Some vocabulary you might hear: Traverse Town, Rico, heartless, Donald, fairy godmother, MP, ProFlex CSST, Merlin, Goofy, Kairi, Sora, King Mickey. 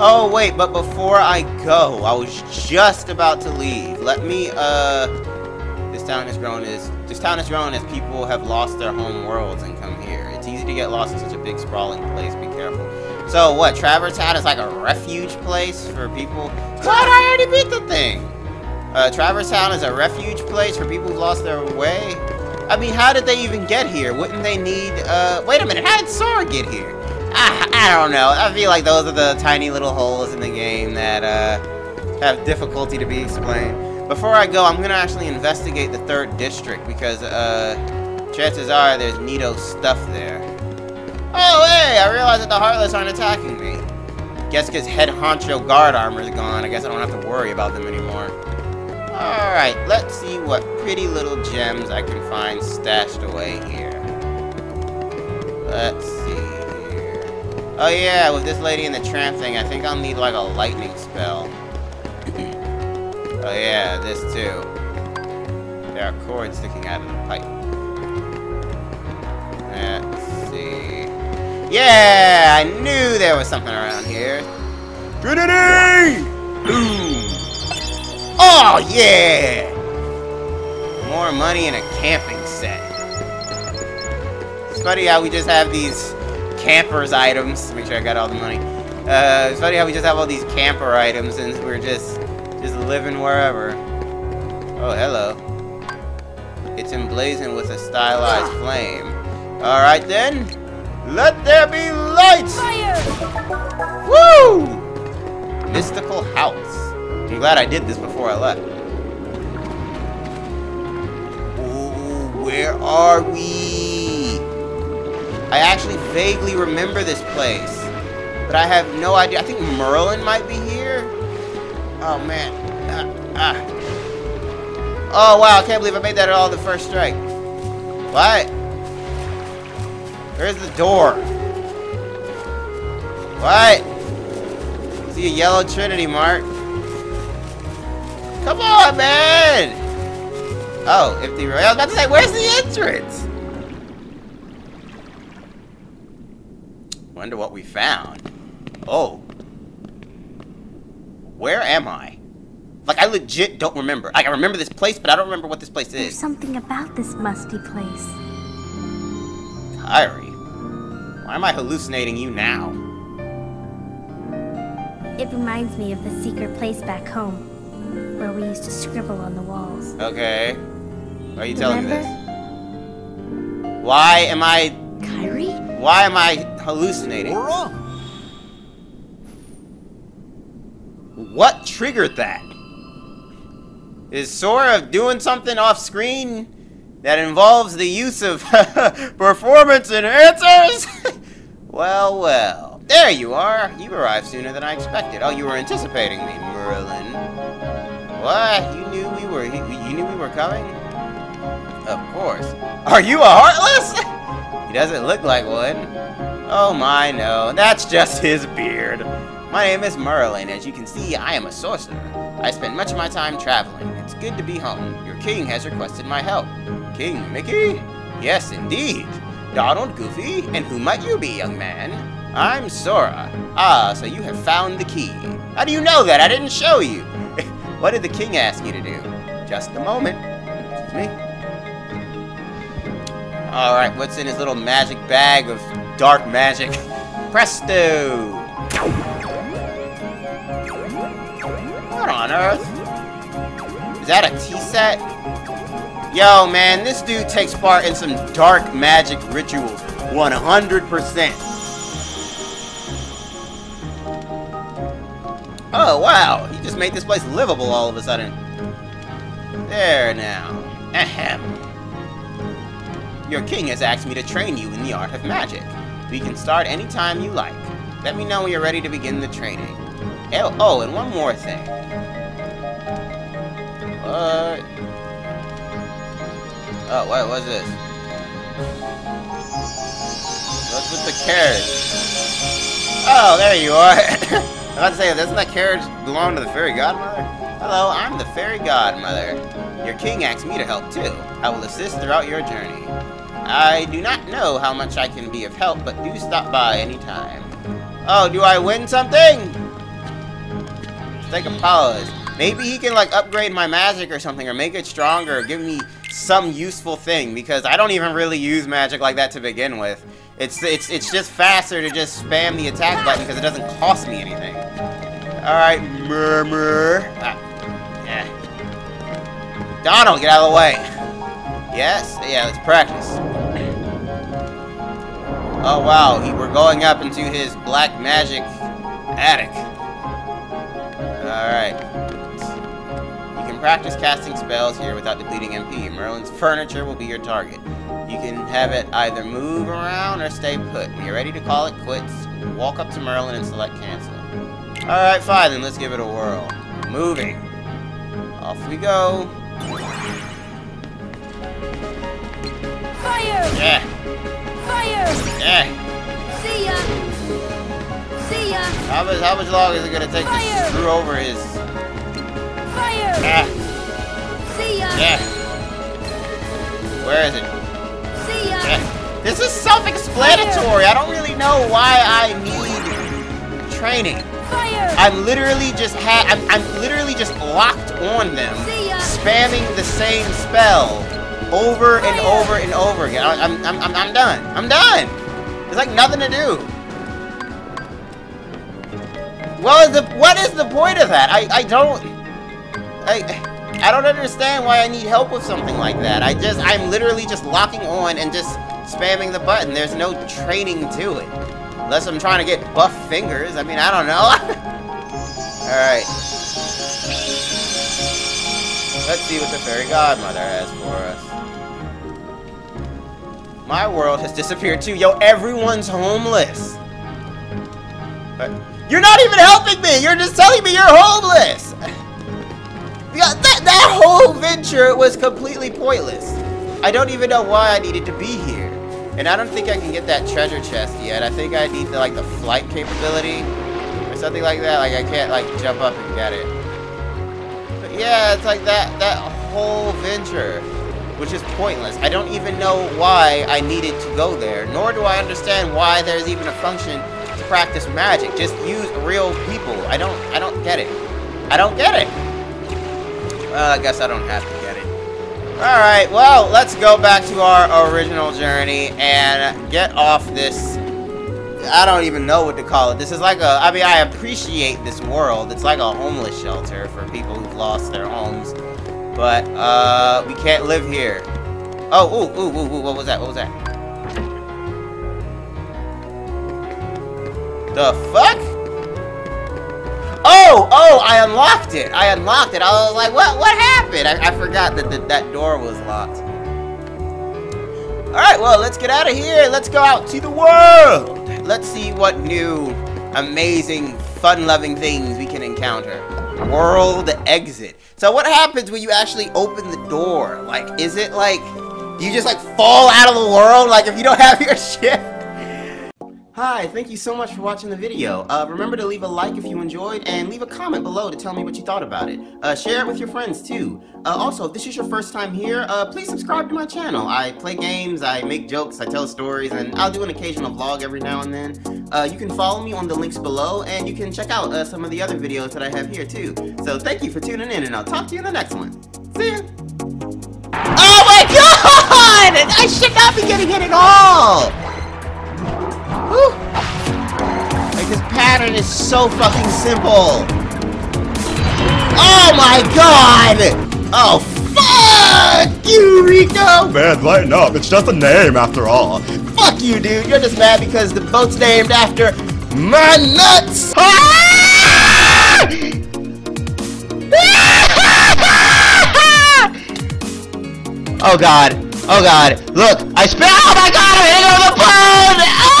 Oh, wait, but before I go, I was just about to leave. Let me, This town has grown as people have lost their home worlds and come here. It's easy to get lost in such a big, sprawling place. Be careful. So, what, Traverse Town is like a refuge place for people? What? I already beat the thing! Traverse Town is a refuge place for people who've lost their way? I mean, how did they even get here? Wouldn't they need, wait a minute, how did Sora get here? I don't know. I feel like those are the tiny little holes in the game that have difficulty to be explained. Before I go, I'm going to actually investigate the 3rd district because chances are there's neato stuff there. Oh, hey! I realize that the Heartless aren't attacking me. Guess because head honcho guard armor's gone, I guess I don't have to worry about them anymore. Alright, let's see what pretty little gems I can find stashed away here. Let's see. Oh yeah, with this lady and the tramp thing, I think I'll need like a lightning spell. Oh yeah, this too. There are cords sticking out of the pipe. Let's see. Yeah, I knew there was something around here. Trinity! Boom! Oh yeah! More money in a camping set. It's funny how we just have these campers items. Make sure I got all the money. It's funny how we just have all these camper items and we're just living wherever. Oh, hello. It's emblazoned with a stylized flame. Alright then. Let there be light! Fire! Woo! Mystical house. I'm glad I did this before I left. Ooh, where are we? I actually vaguely remember this place, but I have no idea. I think Merlin might be here. Oh, man. Oh, wow. I can't believe I made that at all the first strike. What? Where's the door? What? I see a yellow Trinity mark. Come on, man. Oh, if the... I was about to say, where's the entrance? Wonder what we found. Oh. Where am I? Like, I legit don't remember. Like, I remember this place, but I don't remember what this place is. There's something about this musty place. Kairi, why am I hallucinating you now? It reminds me of the secret place back home, where we used to scribble on the walls. Okay. Why are you telling me this? Why am I... Kairi? Why am I... hallucinating. We're wrong. What triggered that? Is Sora doing something off screen that involves the use of performance enhancers? Well, well. There you are. You arrived sooner than I expected. Oh, you were anticipating me, Merlin. What? You knew we were coming? Of course. Are you a heartless? He doesn't look like one. Oh my, no, that's just his beard. My name is Merlin. As you can see, I am a sorcerer. I spend much of my time traveling. It's good to be home. Your king has requested my help. King Mickey? Yes, indeed. Donald, Goofy, and who might you be, young man? I'm Sora. Ah, so you have found the key. How do you know that? I didn't show you. What did the king ask you to do? Just a moment. Excuse me. All right, what's in his little magic bag of... dark magic. Presto! What on earth? Is that a tea set? Yo, man, this dude takes part in some dark magic rituals. 100%. Oh, wow. He just made this place livable all of a sudden. There now. Ahem. Your king has asked me to train you in the art of magic. We can start anytime you like. Let me know when you're ready to begin the training. Oh, and one more thing. What? Oh, what was this? What's with the carriage? Oh, there you are. I was about to say, doesn't that carriage belong to the fairy godmother? Hello, I'm the fairy godmother. Your king asked me to help too. I will assist throughout your journey. I do not know how much I can be of help, but do stop by anytime. Oh, do I win something? take a pause. Maybe he can like upgrade my magic or something, or make it stronger, or give me some useful thing, because I don't even really use magic like that to begin with. It's just faster to just spam the attack button because it doesn't cost me anything. Alright, murmur. Donald, get out of the way. Yes? Yeah, let's practice. Oh wow, we're going up into his black magic attic. Alright. You can practice casting spells here without depleting MP. Merlin's furniture will be your target. You can have it either move around or stay put. When you're ready to call it quits, walk up to Merlin and select cancel. Alright, fine, then let's give it a whirl. Moving. Off we go. Fire! Yeah! Fire! Yeah! See ya! See ya! How much longer is it gonna take to screw over his... Fire! Yeah! See ya! Yeah! Where is it? Yeah. This is self-explanatory. I don't really know why I need training. I'm literally just locked on them, spamming the same spell over and over and over again. I'm done. I'm done. There's like nothing to do. Well, what is the point of that? I don't understand why I need help with something like that. I'm literally just locking on and just spamming the button. There's no training to it. Unless I'm trying to get buff fingers. I mean, I don't know. Alright. Let's see what the fairy godmother has for us. My world has disappeared too. Yo, everyone's homeless. But you're not even helping me! You're just telling me you're homeless! Yeah, that whole venture was completely pointless. I don't even know why I needed to be here. And I don't think I can get that treasure chest yet. I think I need the, like, the flight capability or something like that. Like, I can't, like, jump up and get it. But yeah, it's like that whole venture, which is pointless. I don't even know why I needed to go there, nor do I understand why there's even a function to practice magic. Just use real people. I don't get it. I don't get it. Well, I guess I don't have to get it. Alright, well, let's go back to our original journey and get off this... I don't even know what to call it. This is like a... I mean, I appreciate this world. It's like a homeless shelter for people who've lost their homes. But, we can't live here. Oh, ooh, ooh, ooh, ooh, what was that? What was that? The fuck? Oh, I unlocked it. I was like, what happened? I forgot that that door was locked. All right, well, let's get out of here. Let's go out to the world. Let's see what new, amazing, fun-loving things we can encounter. World exit. So what happens when you actually open the door? Like, is it like, you just like fall out of the world? Like if you don't have your shit? Hi, thank you so much for watching the video. Remember to leave a like if you enjoyed, and leave a comment below to tell me what you thought about it. Share it with your friends too. Also, if this is your first time here, please subscribe to my channel. I play games, I make jokes, I tell stories, and I'll do an occasional vlog every now and then. You can follow me on the links below, and you can check out some of the other videos that I have here too. So thank you for tuning in, and I'll talk to you in the next one. See ya! Oh my god! I should not be getting hit at all! Woo. Like, this pattern is so fucking simple. Oh my god! Oh, fuck you, Rico! Man, lighten up. It's just a name, after all. Fuck you, dude. You're just mad because the boat's named after my nuts! Oh, god. Oh, god. Look, I spit. Oh, my god! I'm hitting on the bone! Oh!